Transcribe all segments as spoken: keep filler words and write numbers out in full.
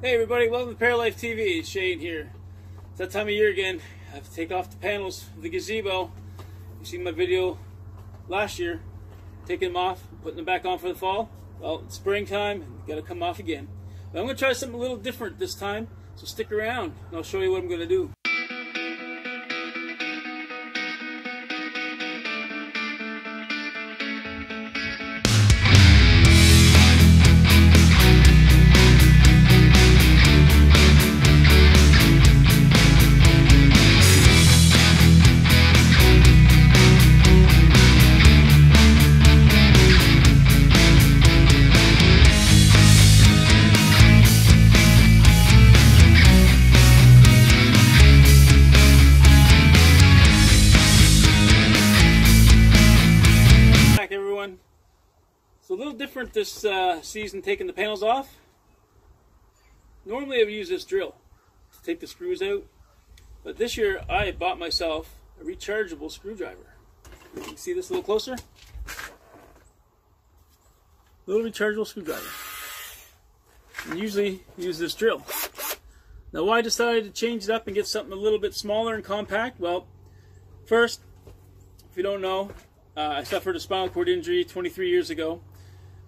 Hey everybody, welcome to ParaLife T V. It's Shane here. It's that time of year again. I have to take off the panels of the gazebo. You seen my video last year, taking them off, putting them back on for the fall. Well, it's springtime and got to come off again. But I'm going to try something a little different this time, so stick around and I'll show you what I'm going to do. So a little different this uh, season, taking the panels off. Normally I would use this drill to take the screws out, but this year I bought myself a rechargeable screwdriver. You can see this a little closer. Little rechargeable screwdriver. And usually use this drill. Now why I decided to change it up and get something a little bit smaller and compact? Well, first, if you don't know, uh, I suffered a spinal cord injury twenty-three years ago.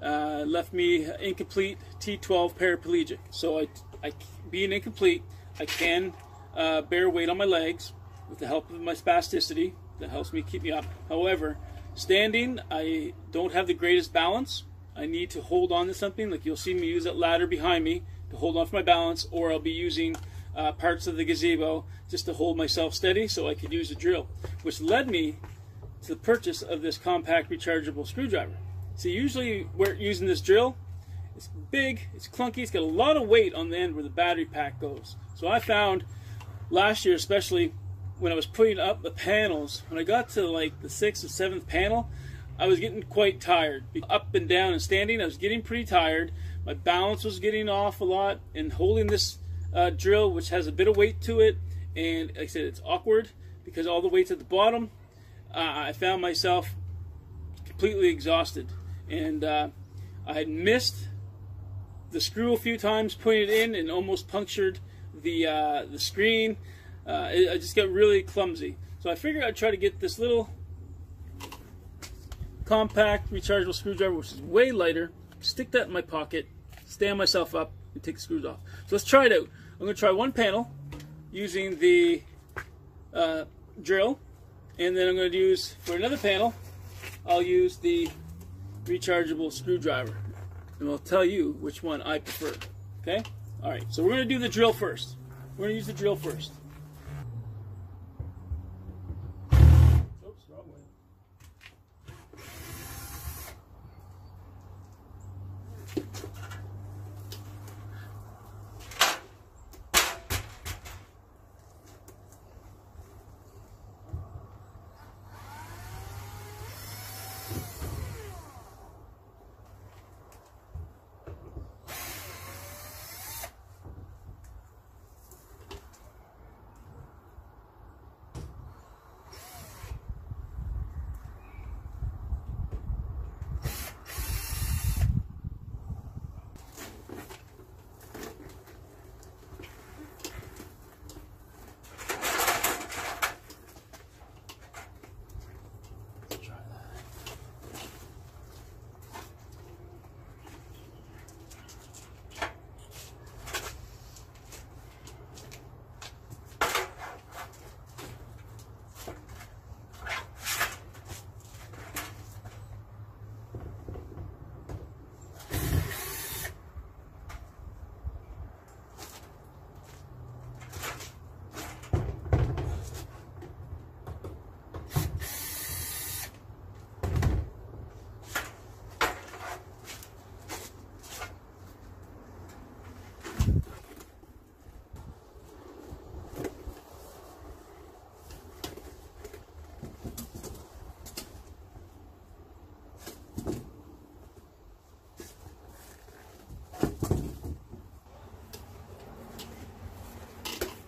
Uh, left me incomplete, T twelve paraplegic. So I, I, being incomplete, I can uh, bear weight on my legs with the help of my spasticity that helps me keep me up. However, standing, I don't have the greatest balance. I need to hold on to something, like you'll see me use that ladder behind me to hold on for my balance, or I'll be using uh, parts of the gazebo just to hold myself steady, so I could use a drill, which led me to the purchase of this compact rechargeable screwdriver. So usually we're using this drill, it's big, it's clunky, it's got a lot of weight on the end where the battery pack goes. So I found last year, especially when I was putting up the panels, when I got to like the sixth and seventh panel, I was getting quite tired. Up and down and standing, I was getting pretty tired. My balance was getting off a lot, and holding this uh, drill, which has a bit of weight to it, and like I said, it's awkward because all the weight's at the bottom. Uh, I found myself completely exhausted. And uh, I had missed the screw a few times, putting it in, and almost punctured the uh, the screen. Uh, it, I just got really clumsy. So I figured I'd try to get this little compact rechargeable screwdriver, which is way lighter, stick that in my pocket, stand myself up, and take the screws off. So let's try it out. I'm going to try one panel using the uh, drill, and then I'm going to use, for another panel, I'll use the rechargeable screwdriver, and I'll tell you which one I prefer. Okay? Alright, so we're going to do the drill first. We're going to use the drill first. Oops, wrong way.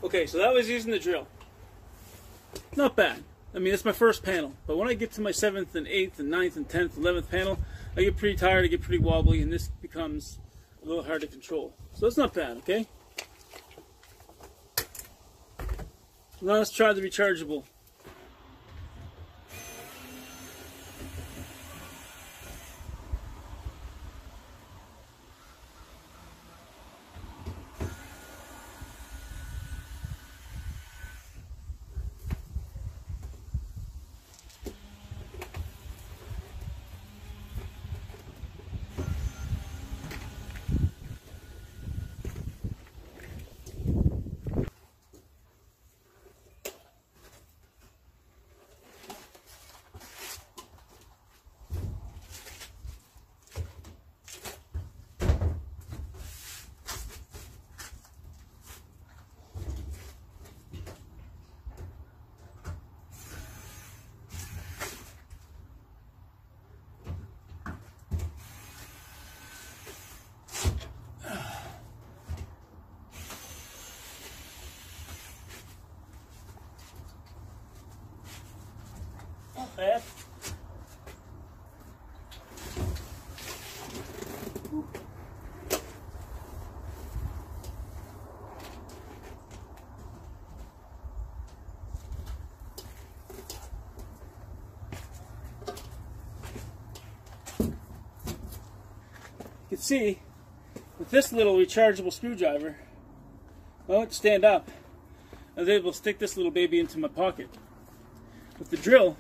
Okay, so that was using the drill. Not bad. I mean, that's my first panel. But when I get to my seventh and eighth and ninth and tenth, eleventh panel, I get pretty tired, I get pretty wobbly, and this becomes a little hard to control. So that's not bad, okay? Now let's try the rechargeable. Bad. You can see with this little rechargeable screwdriver, I won't stand up. I was able to stick this little baby into my pocket. With the drill,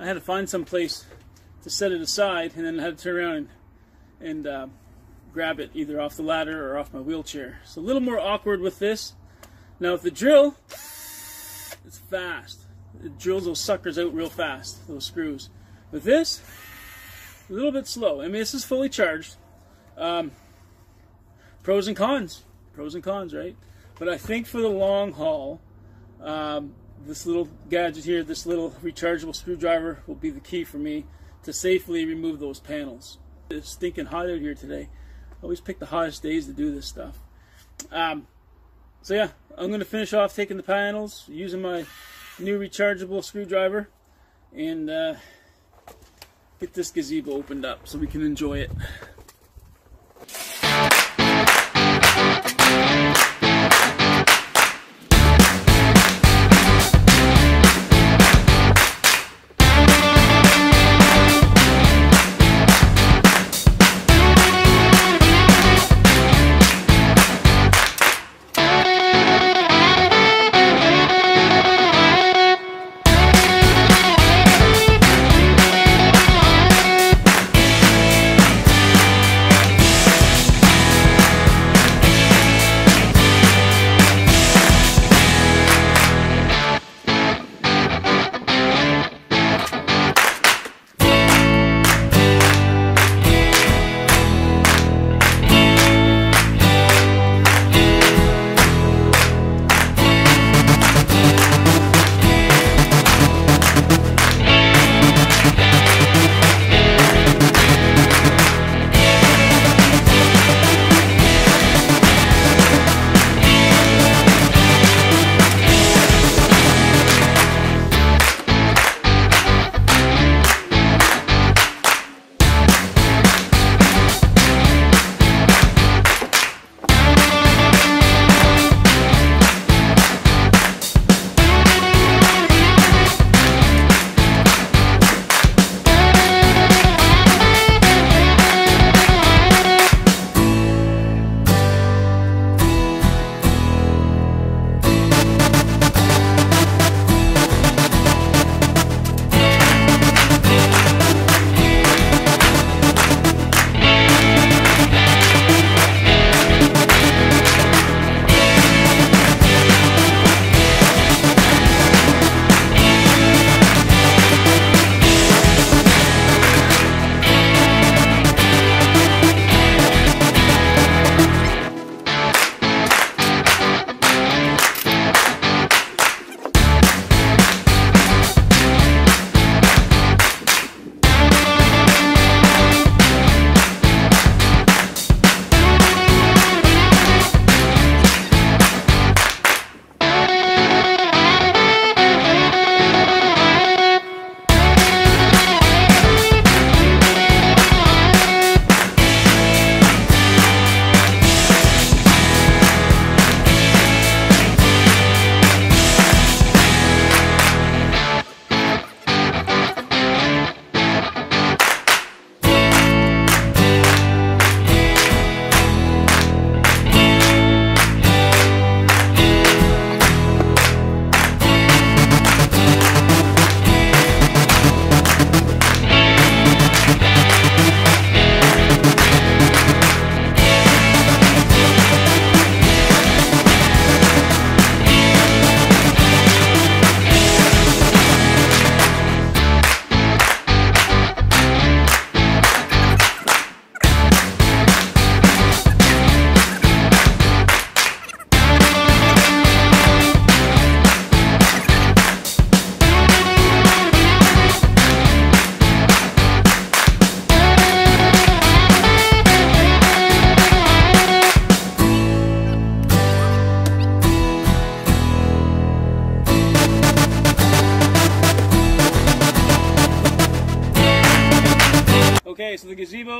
I had to find some place to set it aside, and then I had to turn around and, and uh, grab it either off the ladder or off my wheelchair. So a little more awkward with this. Now with the drill, it's fast. It drills those suckers out real fast, those screws. With this, a little bit slow. I mean, this is fully charged. Um, pros and cons. Pros and cons, right? But I think for the long haul, um, this little gadget here, this little rechargeable screwdriver will be the key for me to safely remove those panels. It's stinking hot out here today. I always pick the hottest days to do this stuff. Um, so yeah, I'm going to finish off taking the panels, using my new rechargeable screwdriver, and uh, get this gazebo opened up so we can enjoy it.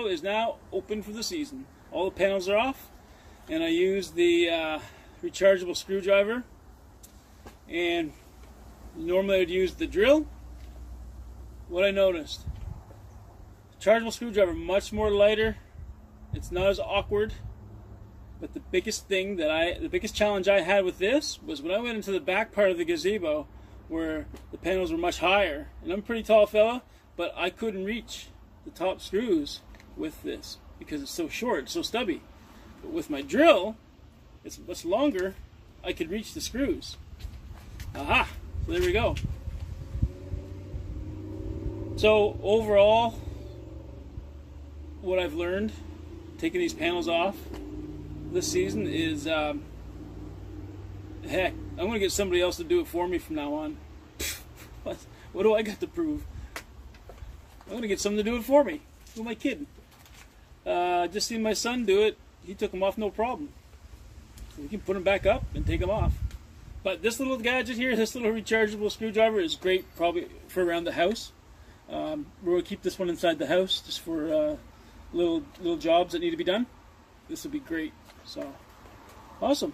window is now open for the season. All the panels are off, and I use the uh, rechargeable screwdriver, and normally I'd use the drill. What I noticed, chargeable screwdriver, much more lighter, it's not as awkward. But the biggest thing that I, the biggest challenge I had with this was when I went into the back part of the gazebo where the panels were much higher, and I'm a pretty tall fella, but I couldn't reach the top screws with this because it's so short, it's so stubby. But with my drill, it's much longer, I could reach the screws. Aha, so there we go. So overall, what I've learned, taking these panels off this season is, um, heck, I'm going to get somebody else to do it for me from now on. what, what do I got to prove? I'm going to get someone to do it for me. Who am I kidding? Uh, just seen my son do it. He took them off no problem. So we can put them back up and take them off. But this little gadget here, this little rechargeable screwdriver is great probably for around the house. Um, we're going to keep this one inside the house just for uh, little, little jobs that need to be done. This would be great. So, awesome.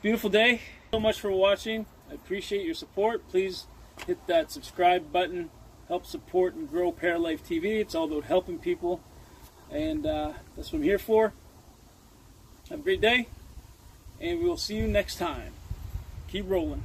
Beautiful day. So much for watching. I appreciate your support. Please hit that subscribe button. Help support and grow ParaLife T V. It's all about helping people. And uh, that's what I'm here for. Have a great day. And we'll see you next time. Keep rolling.